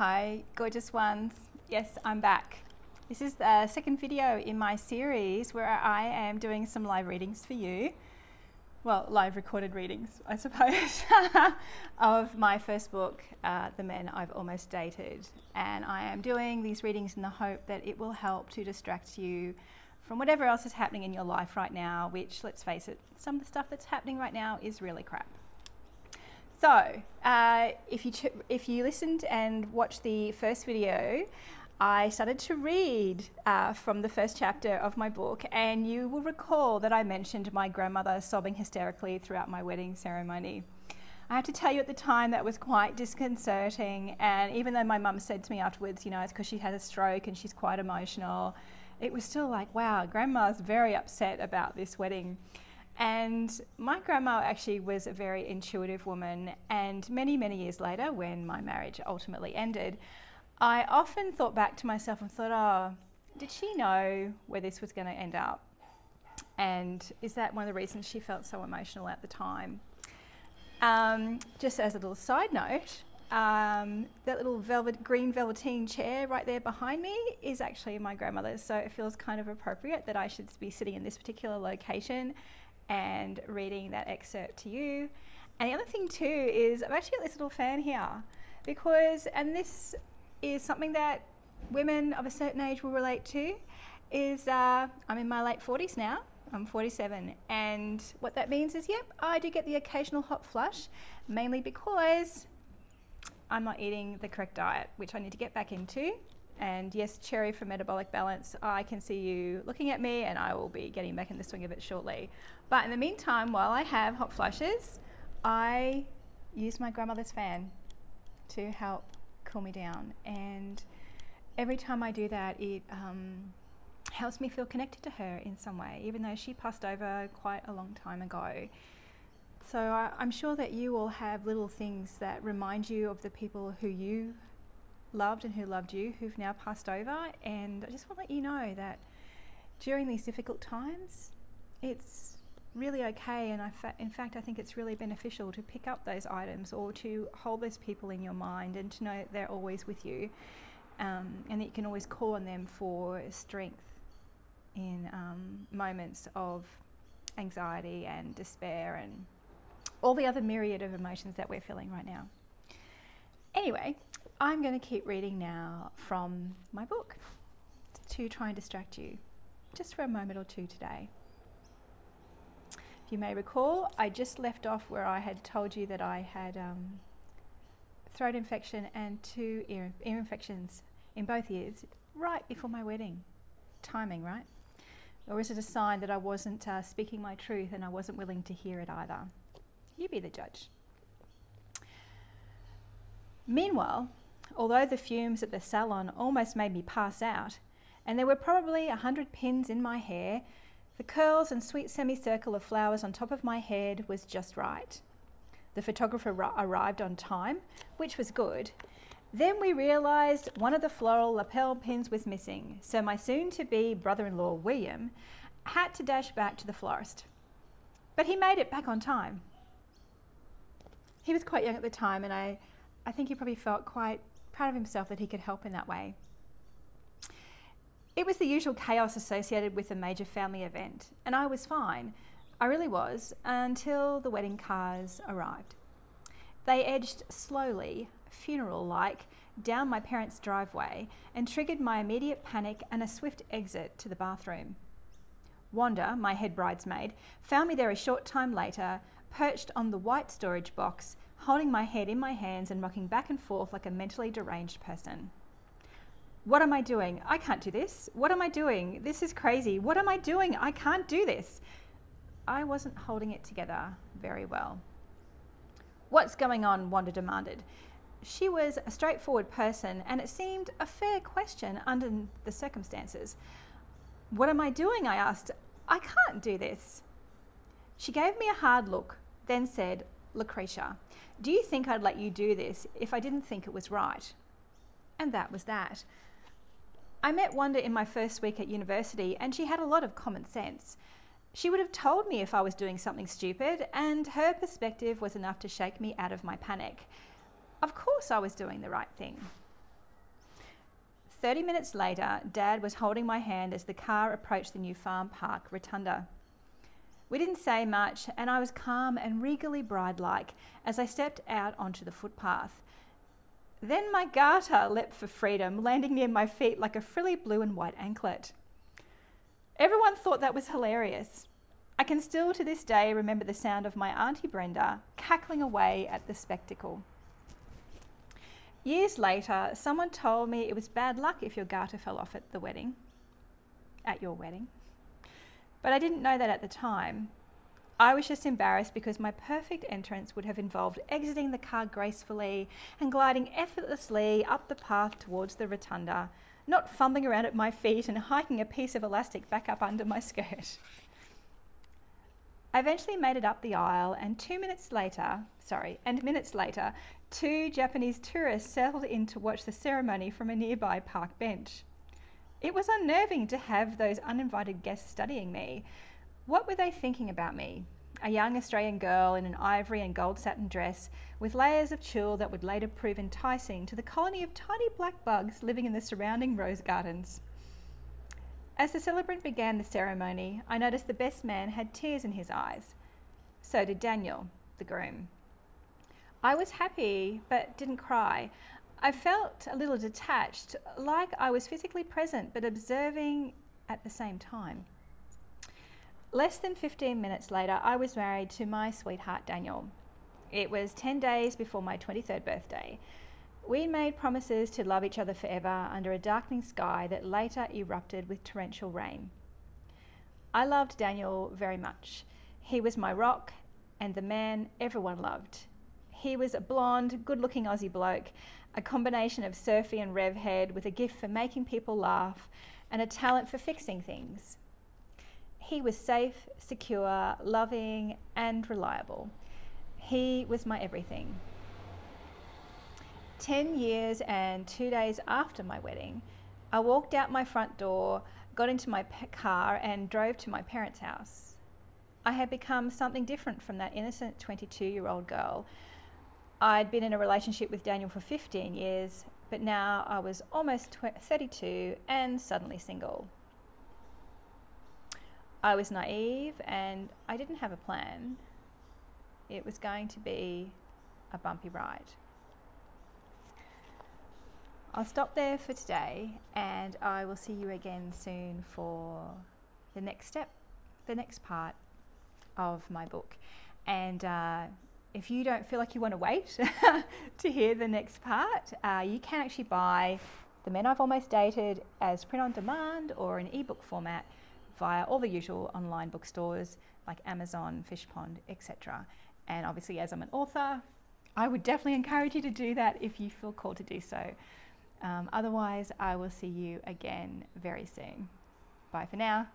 Hi, gorgeous ones. Yes, I'm back. This is the second video in my series where I am doing some live readings for you. Well, live recorded readings, I suppose, of my first book, The Men I've Almost Dated. And I am doing these readings in the hope that it will help to distract you from whatever else is happening in your life right now, which, let's face it, some of the stuff that's happening right now is really crap. So, if you listened and watched the first video, I started to read from the first chapter of my book, and you will recall that I mentioned my grandmother sobbing hysterically throughout my wedding ceremony. I have to tell you, at the time that was quite disconcerting, and even though my mum said to me afterwards, you know, it's because she had a stroke and she's quite emotional, it was still like, wow, grandma's very upset about this wedding. And my grandma actually was a very intuitive woman, and many, many years later, when my marriage ultimately ended, I often thought back to myself and thought, oh, did she know where this was going to end up? And is that one of the reasons she felt so emotional at the time? Just as a little side note, that little green velveteen chair right there behind me is actually my grandmother's, so it feels kind of appropriate that I should be sitting in this particular location and reading that excerpt to you. And the other thing too is I've actually got this little fan here because, and this is something that women of a certain age will relate to, is I'm in my late 40s now, I'm 47, and what that means is, yep, I do get the occasional hot flush, mainly because I'm not eating the correct diet, which I need to get back into. And yes, Cherry from Metabolic Balance, I can see you looking at me and I will be getting back in the swing of it shortly. But in the meantime, while I have hot flushes, I use my grandmother's fan to help cool me down. And every time I do that, it helps me feel connected to her in some way, even though she passed over quite a long time ago. So I'm sure that you all have little things that remind you of the people who you loved and who loved you, who've now passed over. And I just want to let you know that during these difficult times, it's really okay, and in fact I think it's really beneficial to pick up those items or to hold those people in your mind and to know that they're always with you, and that you can always call on them for strength in moments of anxiety and despair and all the other myriad of emotions that we're feeling right now. Anyway, I'm going to keep reading now from my book to try and distract you just for a moment or two today. If you may recall, I just left off where I had told you that I had throat infection and two ear infections in both ears right before my wedding. Timing, right? Or is it a sign that I wasn't speaking my truth and I wasn't willing to hear it either? You be the judge. Meanwhile, although the fumes at the salon almost made me pass out, and there were probably 100 pins in my hair, the curls and sweet semicircle of flowers on top of my head was just right. The photographer arrived on time, which was good. Then we realised one of the floral lapel pins was missing, so my soon-to-be brother-in-law, William, had to dash back to the florist. But he made it back on time. He was quite young at the time, and I think he probably felt quite proud of himself that he could help in that way. It was the usual chaos associated with a major family event, and I was fine. I really was, until the wedding cars arrived. They edged slowly, funeral-like, down my parents' driveway and triggered my immediate panic and a swift exit to the bathroom. Wanda, my head bridesmaid, found me there a short time later, perched on the white storage box, holding my head in my hands and rocking back and forth like a mentally deranged person. What am I doing? I can't do this. What am I doing? This is crazy. What am I doing? I can't do this. I wasn't holding it together very well. What's going on? Wanda demanded. She was a straightforward person, and it seemed a fair question under the circumstances. What am I doing? I asked. I can't do this. She gave me a hard look, then said, Lucretia, do you think I'd let you do this if I didn't think it was right? And that was that. I met Wanda in my first week at university, and she had a lot of common sense. She would have told me if I was doing something stupid, and her perspective was enough to shake me out of my panic. Of course I was doing the right thing. 30 minutes later, Dad was holding my hand as the car approached the New Farm Park Rotunda. We didn't say much, and I was calm and regally bride-like as I stepped out onto the footpath. Then my garter leapt for freedom, landing near my feet like a frilly blue and white anklet. Everyone thought that was hilarious. I can still to this day remember the sound of my Auntie Brenda cackling away at the spectacle. Years later, someone told me it was bad luck if your garter fell off at the wedding, at your wedding. But I didn't know that at the time. I was just embarrassed because my perfect entrance would have involved exiting the car gracefully and gliding effortlessly up the path towards the rotunda, not fumbling around at my feet and hiking a piece of elastic back up under my skirt. I eventually made it up the aisle, and minutes later, two Japanese tourists settled in to watch the ceremony from a nearby park bench. It was unnerving to have those uninvited guests studying me. What were they thinking about me? A young Australian girl in an ivory and gold satin dress with layers of tulle that would later prove enticing to the colony of tiny black bugs living in the surrounding rose gardens. As the celebrant began the ceremony, I noticed the best man had tears in his eyes. So did Daniel, the groom. I was happy, but didn't cry. I felt a little detached, like I was physically present, but observing at the same time. Less than 15 minutes later, I was married to my sweetheart, Daniel. It was 10 days before my 23rd birthday. We made promises to love each other forever under a darkening sky that later erupted with torrential rain. I loved Daniel very much. He was my rock and the man everyone loved. He was a blonde, good-looking Aussie bloke, a combination of surfy and rev head with a gift for making people laugh and a talent for fixing things. He was safe, secure, loving, and reliable. He was my everything. 10 years and 2 days after my wedding, I walked out my front door, got into my car, and drove to my parents' house. I had become something different from that innocent 22-year-old girl. I'd been in a relationship with Daniel for 15 years, but now I was almost 32 and suddenly single. I was naive and I didn't have a plan. It was going to be a bumpy ride. I'll stop there for today, and I will see you again soon for the next step, the next part of my book. And if you don't feel like you want to wait to hear the next part, you can actually buy The Men I've Almost Dated as print on demand or in ebook format via all the usual online bookstores like Amazon, Fishpond, etc. And obviously, as I'm an author, I would definitely encourage you to do that if you feel called to do so. Otherwise, I will see you again very soon. Bye for now.